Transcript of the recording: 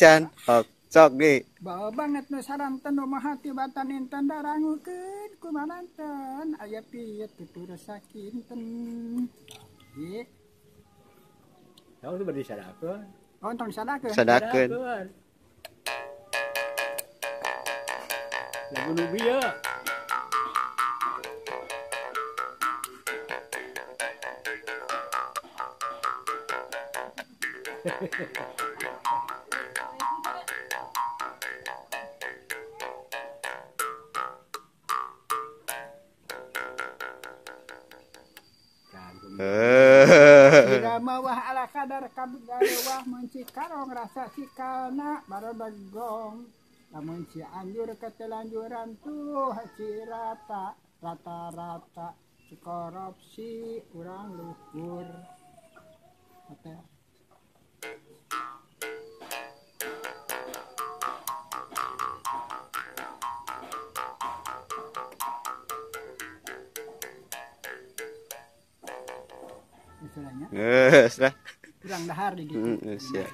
Chan, Cokdi. Bawa banget no saranten no mahati batan inten darangukeun kumaranten aya piet tutur sakinten. Ieu. Tong tu bari sadakeun. Oh, tong sadakeun. Sadakeun. Lagu nu bieu. Mawah ala kadar kabudayawah menci karong rasa sikana baru begong namun si anjur ketelanjuran tuh haji rata rata-rata korupsi kurang luhur hotel kurang dahar di gitu.